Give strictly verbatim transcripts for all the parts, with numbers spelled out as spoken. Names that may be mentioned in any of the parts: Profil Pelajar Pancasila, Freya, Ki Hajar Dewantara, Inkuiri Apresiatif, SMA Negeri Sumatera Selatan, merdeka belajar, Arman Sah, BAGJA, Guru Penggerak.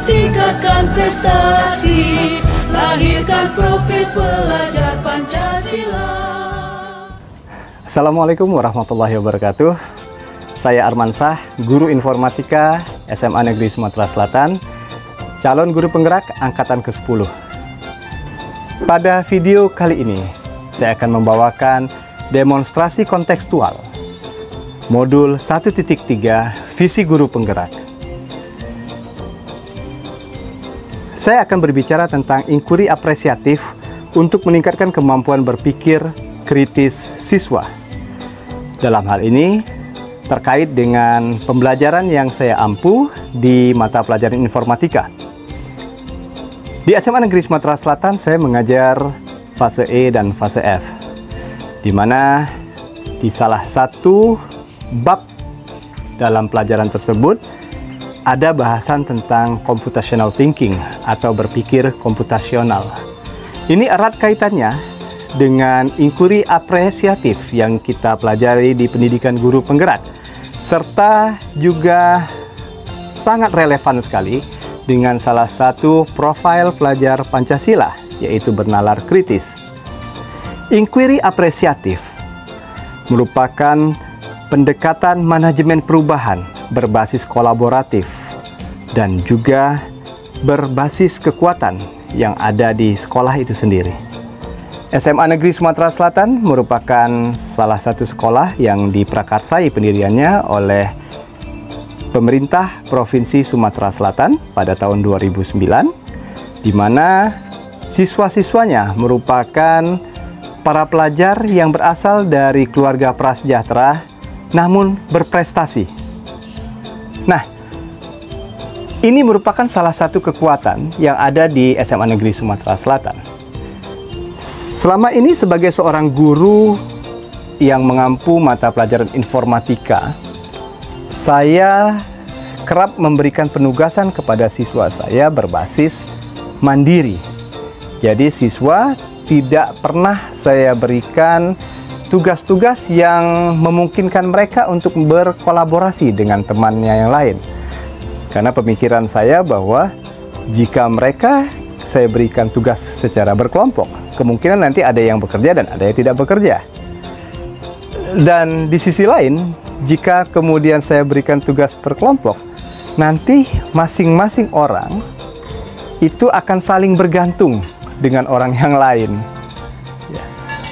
Tingkatkan prestasi, lahirkan Profil Pelajar Pancasila. Assalamualaikum warahmatullahi wabarakatuh. Saya Arman Sah, guru informatika S M A Negeri Sumatera Selatan, calon guru penggerak angkatan ke sepuluh. Pada video kali ini, saya akan membawakan demonstrasi kontekstual modul satu titik tiga Visi Guru Penggerak. Saya akan berbicara tentang inkuiri apresiatif untuk meningkatkan kemampuan berpikir kritis siswa. Dalam hal ini, terkait dengan pembelajaran yang saya ampuh di mata pelajaran informatika. Di S M A Negeri Sumatera Selatan, saya mengajar fase E dan fase F, di mana di salah satu bab dalam pelajaran tersebut, ada bahasan tentang computational thinking atau berpikir komputasional. Ini erat kaitannya dengan inkuiri apresiatif yang kita pelajari di pendidikan guru penggerak, serta juga sangat relevan sekali dengan salah satu profil pelajar Pancasila, yaitu bernalar kritis. Inkuiri apresiatif merupakan pendekatan manajemen perubahan berbasis kolaboratif dan juga berbasis kekuatan yang ada di sekolah itu sendiri. S M A Negeri Sumatera Selatan merupakan salah satu sekolah yang diprakarsai pendiriannya oleh pemerintah Provinsi Sumatera Selatan pada tahun dua ribu sembilan, di mana siswa-siswanya merupakan para pelajar yang berasal dari keluarga prasejahtera namun berprestasi. Nah, ini merupakan salah satu kekuatan yang ada di S M A Negeri Sumatera Selatan. Selama ini sebagai seorang guru yang mengampu mata pelajaran informatika, saya kerap memberikan penugasan kepada siswa saya berbasis mandiri. Jadi siswa tidak pernah saya berikan tugas-tugas yang memungkinkan mereka untuk berkolaborasi dengan temannya yang lain. Karena pemikiran saya bahwa jika mereka saya berikan tugas secara berkelompok, kemungkinan nanti ada yang bekerja dan ada yang tidak bekerja. Dan di sisi lain, jika kemudian saya berikan tugas berkelompok, nanti masing-masing orang itu akan saling bergantung dengan orang yang lain.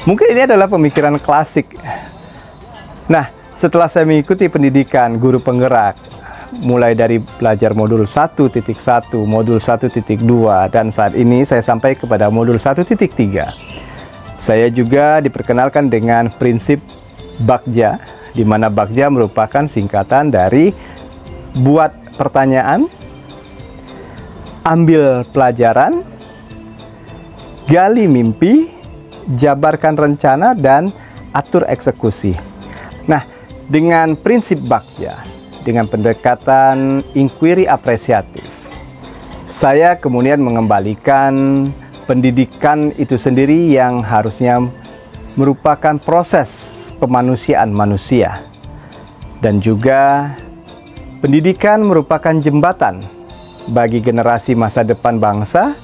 Mungkin ini adalah pemikiran klasik. Nah, setelah saya mengikuti pendidikan guru penggerak, mulai dari belajar modul satu titik satu, modul satu titik dua, dan saat ini saya sampai kepada modul satu titik tiga. Saya juga diperkenalkan dengan prinsip BAGJA, di mana BAGJA merupakan singkatan dari buat pertanyaan, ambil pelajaran, gali mimpi, jabarkan rencana, dan atur eksekusi. Nah, dengan prinsip BAGJA, dengan pendekatan inkuiri apresiatif, saya kemudian mengembalikan pendidikan itu sendiri yang harusnya merupakan proses pemanusiaan manusia. Dan juga pendidikan merupakan jembatan bagi generasi masa depan bangsa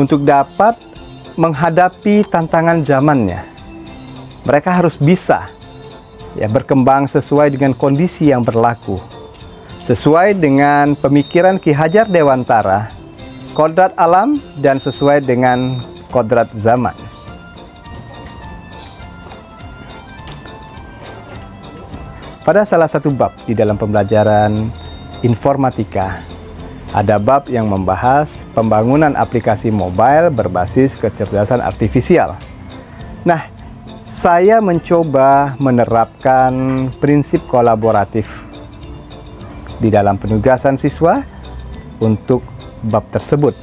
untuk dapat menghadapi tantangan zamannya. Mereka harus bisa ya berkembang sesuai dengan kondisi yang berlaku. Sesuai dengan pemikiran Ki Hajar Dewantara, kodrat alam dan sesuai dengan kodrat zaman. Pada salah satu bab di dalam pembelajaran informatika, ada bab yang membahas pembangunan aplikasi mobile berbasis kecerdasan artifisial. Nah, saya mencoba menerapkan prinsip kolaboratif di dalam penugasan siswa untuk bab tersebut.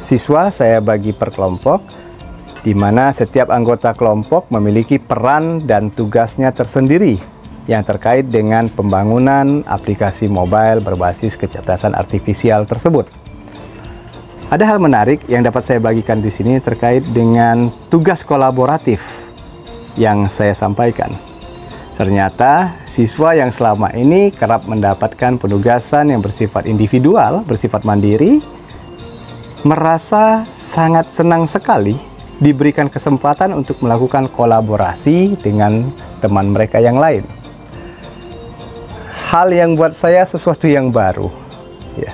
Siswa saya bagi per kelompok, di mana setiap anggota kelompok memiliki peran dan tugasnya tersendiri yang terkait dengan pembangunan aplikasi mobile berbasis kecerdasan artifisial tersebut. Ada hal menarik yang dapat saya bagikan di sini terkait dengan tugas kolaboratif yang saya sampaikan. Ternyata siswa yang selama ini kerap mendapatkan penugasan yang bersifat individual, bersifat mandiri, merasa sangat senang sekali diberikan kesempatan untuk melakukan kolaborasi dengan teman mereka yang lain. Hal yang buat saya sesuatu yang baru, ya.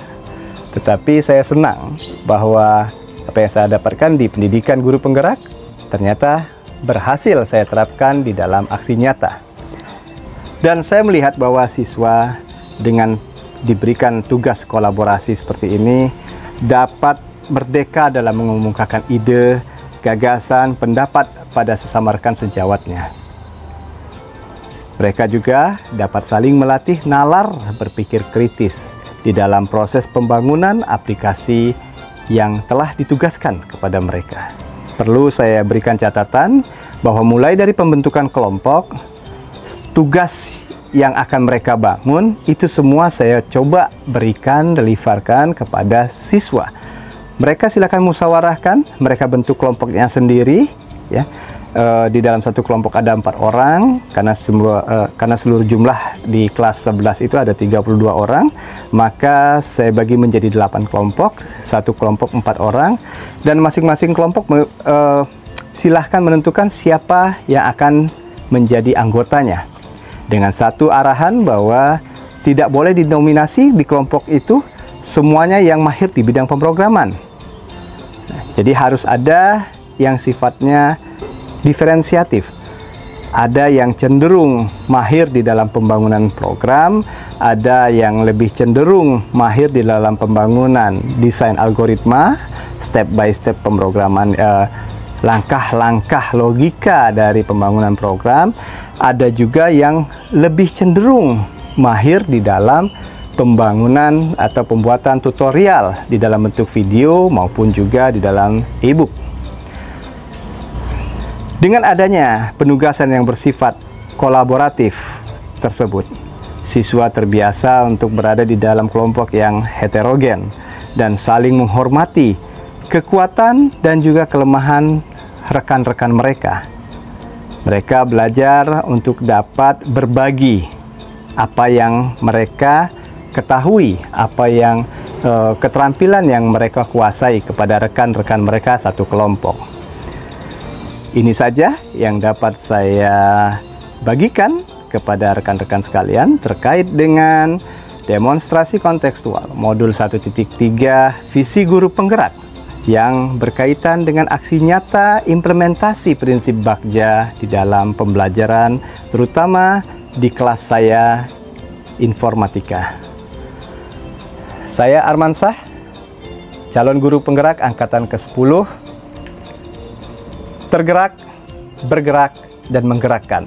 Tetapi saya senang bahwa apa yang saya dapatkan di pendidikan guru penggerak ternyata berhasil saya terapkan di dalam aksi nyata. Dan saya melihat bahwa siswa dengan diberikan tugas kolaborasi seperti ini dapat merdeka dalam mengemukakan ide, gagasan, pendapat pada sesama rekan sejawatnya. Mereka juga dapat saling melatih nalar berpikir kritis di dalam proses pembangunan aplikasi yang telah ditugaskan kepada mereka. Perlu saya berikan catatan bahwa mulai dari pembentukan kelompok, tugas yang akan mereka bangun itu semua saya coba berikan, deliverkan kepada siswa. Mereka silakan musyawarahkan, mereka bentuk kelompoknya sendiri, ya. E, di dalam satu kelompok ada empat orang, karena semua e, karena seluruh jumlah di kelas sebelas itu ada tiga puluh dua orang, maka saya bagi menjadi delapan kelompok, satu kelompok empat orang, dan masing-masing kelompok e, silahkan menentukan siapa yang akan menjadi anggotanya, dengan satu arahan bahwa tidak boleh dinominasi di kelompok itu semuanya yang mahir di bidang pemrograman. Nah, jadi harus ada yang sifatnya diferensiatif, ada yang cenderung mahir di dalam pembangunan program, ada yang lebih cenderung mahir di dalam pembangunan desain algoritma, step by step pemrograman, eh, langkah-langkah logika dari pembangunan program. Ada juga yang lebih cenderung mahir di dalam pembangunan atau pembuatan tutorial di dalam bentuk video maupun juga di dalam e-book. Dengan adanya penugasan yang bersifat kolaboratif tersebut, siswa terbiasa untuk berada di dalam kelompok yang heterogen dan saling menghormati kekuatan dan juga kelemahan rekan-rekan mereka. Mereka belajar untuk dapat berbagi apa yang mereka ketahui, apa yang e, keterampilan yang mereka kuasai kepada rekan-rekan mereka satu kelompok. Ini saja yang dapat saya bagikan kepada rekan-rekan sekalian terkait dengan demonstrasi kontekstual modul satu titik tiga visi guru penggerak yang berkaitan dengan aksi nyata implementasi prinsip BAGJA di dalam pembelajaran, terutama di kelas saya informatika. Saya Arman Sah, calon guru penggerak angkatan ke sepuluh, tergerak, bergerak, dan menggerakkan.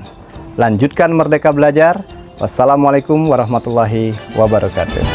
Lanjutkan Merdeka Belajar. Wassalamualaikum warahmatullahi wabarakatuh.